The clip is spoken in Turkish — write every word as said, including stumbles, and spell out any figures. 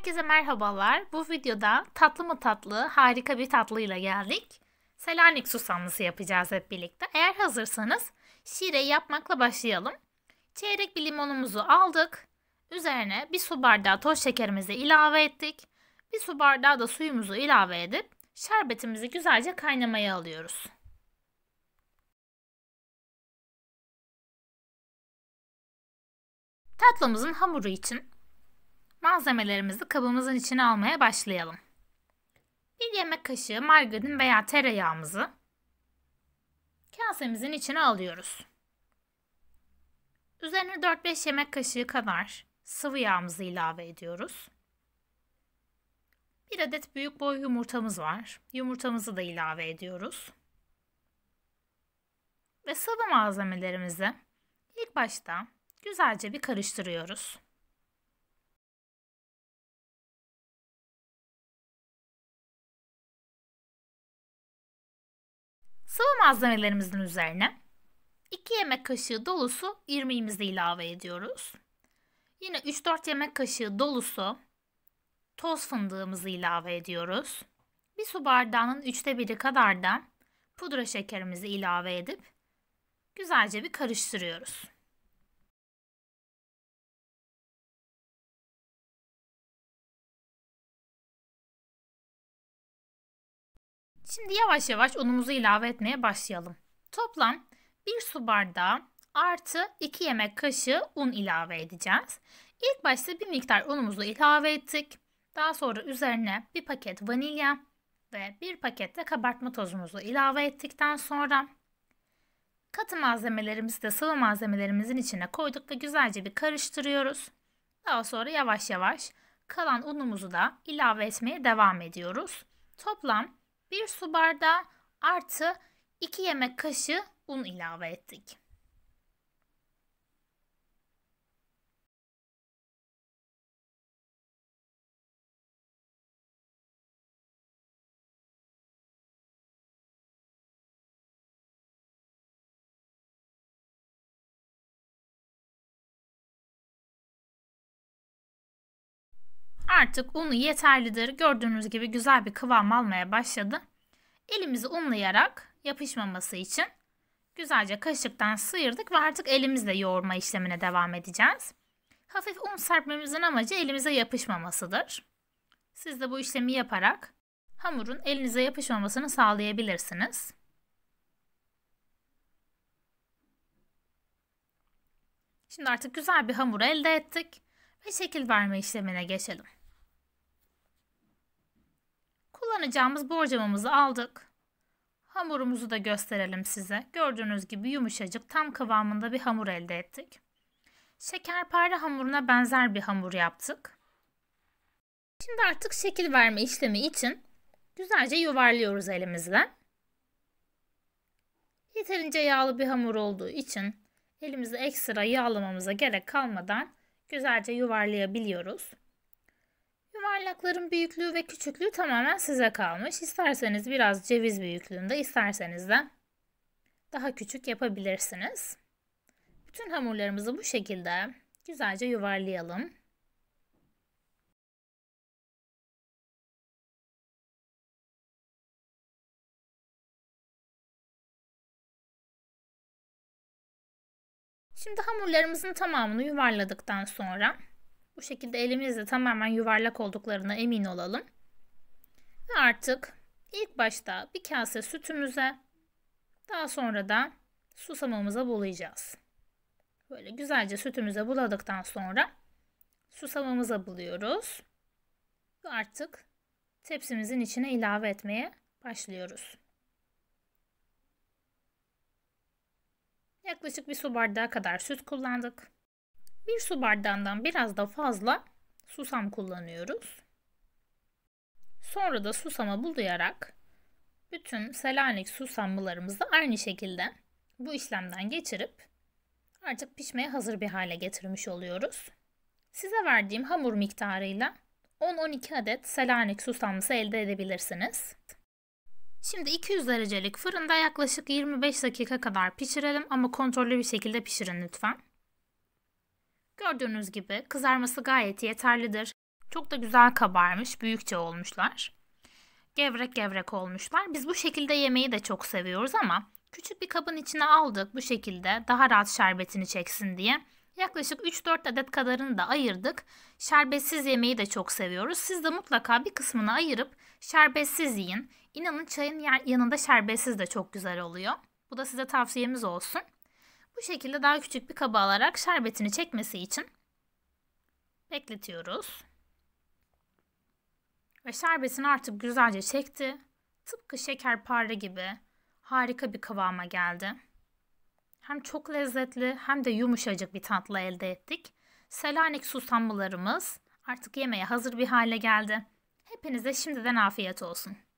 Herkese merhabalar. Bu videoda tatlı mı tatlı, harika bir tatlıyla geldik. Selanik susamlısı yapacağız hep birlikte. Eğer hazırsanız şire yapmakla başlayalım. Çeyrek bir limonumuzu aldık. Üzerine bir su bardağı toz şekerimizi ilave ettik. Bir su bardağı da suyumuzu ilave edip şerbetimizi güzelce kaynamaya alıyoruz. Tatlımızın hamuru için malzemelerimizi kabımızın içine almaya başlayalım. Bir yemek kaşığı margarin veya tereyağımızı kasemizin içine alıyoruz. Üzerine dört beş yemek kaşığı kadar sıvı yağımızı ilave ediyoruz. Bir adet büyük boy yumurtamız var. Yumurtamızı da ilave ediyoruz. Ve sıvı malzemelerimizi ilk başta güzelce bir karıştırıyoruz. Sıvı malzemelerimizin üzerine iki yemek kaşığı dolusu irmiğimizi ilave ediyoruz. Yine üç dört yemek kaşığı dolusu toz fındığımızı ilave ediyoruz. Bir su bardağının üçte biri kadar da pudra şekerimizi ilave edip güzelce bir karıştırıyoruz. Şimdi yavaş yavaş unumuzu ilave etmeye başlayalım. Toplam bir su bardağı artı iki yemek kaşığı un ilave edeceğiz. İlk başta bir miktar unumuzu ilave ettik. Daha sonra üzerine bir paket vanilya ve bir paket de kabartma tozumuzu ilave ettikten sonra katı malzemelerimizi de sıvı malzemelerimizin içine koyduk ve güzelce bir karıştırıyoruz. Daha sonra yavaş yavaş kalan unumuzu da ilave etmeye devam ediyoruz. Toplam bir su bardağı artı iki yemek kaşığı un ilave ettik. Artık unu yeterlidir. Gördüğünüz gibi güzel bir kıvam almaya başladı. Elimizi unlayarak yapışmaması için güzelce kaşıktan sıyırdık ve artık elimizle yoğurma işlemine devam edeceğiz. Hafif un serpmemizin amacı elimize yapışmamasıdır. Siz de bu işlemi yaparak hamurun elinize yapışmamasını sağlayabilirsiniz. Şimdi artık güzel bir hamur elde ettik ve şekil verme işlemine geçelim. Kullanacağımız borcamamızı aldık. Hamurumuzu da gösterelim size. Gördüğünüz gibi yumuşacık, tam kıvamında bir hamur elde ettik. Şekerpare hamuruna benzer bir hamur yaptık. Şimdi artık şekil verme işlemi için güzelce yuvarlıyoruz elimizle. Yeterince yağlı bir hamur olduğu için elimizi ekstra yağlamamıza gerek kalmadan güzelce yuvarlayabiliyoruz. Yuvarlakların büyüklüğü ve küçüklüğü tamamen size kalmış. İsterseniz biraz ceviz büyüklüğünde, isterseniz de daha küçük yapabilirsiniz. Bütün hamurlarımızı bu şekilde güzelce yuvarlayalım. Şimdi hamurlarımızın tamamını yuvarladıktan sonra bu şekilde elimizle tamamen yuvarlak olduklarına emin olalım. Ve artık ilk başta bir kase sütümüze, daha sonra da susamamıza bulayacağız. Böyle güzelce sütümüze buladıktan sonra susamamıza buluyoruz. Ve artık tepsimizin içine ilave etmeye başlıyoruz. Yaklaşık bir su bardağı kadar süt kullandık. Bir su bardağından biraz da fazla susam kullanıyoruz. Sonra da susama bulayarak bütün Selanik susamlılarımızı aynı şekilde bu işlemden geçirip artık pişmeye hazır bir hale getirmiş oluyoruz. Size verdiğim hamur miktarıyla on on iki adet Selanik susamlısı elde edebilirsiniz. Şimdi iki yüz derecelik fırında yaklaşık yirmi beş dakika kadar pişirelim ama kontrollü bir şekilde pişirin lütfen. Gördüğünüz gibi kızarması gayet yeterlidir. Çok da güzel kabarmış, büyükçe olmuşlar. Gevrek gevrek olmuşlar. Biz bu şekilde yemeği de çok seviyoruz ama küçük bir kabın içine aldık bu şekilde daha rahat şerbetini çeksin diye. Yaklaşık üç dört adet kadarını da ayırdık. Şerbetsiz yemeği de çok seviyoruz. Siz de mutlaka bir kısmını ayırıp şerbetsiz yiyin. İnanın çayın yanında şerbetsiz de çok güzel oluyor. Bu da size tavsiyemiz olsun. Bu şekilde daha küçük bir kaba alarak şerbetini çekmesi için bekletiyoruz. Ve şerbetini artık güzelce çekti. Tıpkı şekerpare gibi harika bir kıvama geldi. Hem çok lezzetli hem de yumuşacık bir tatlı elde ettik. Selanik susamlılarımız artık yemeğe hazır bir hale geldi. Hepinize şimdiden afiyet olsun.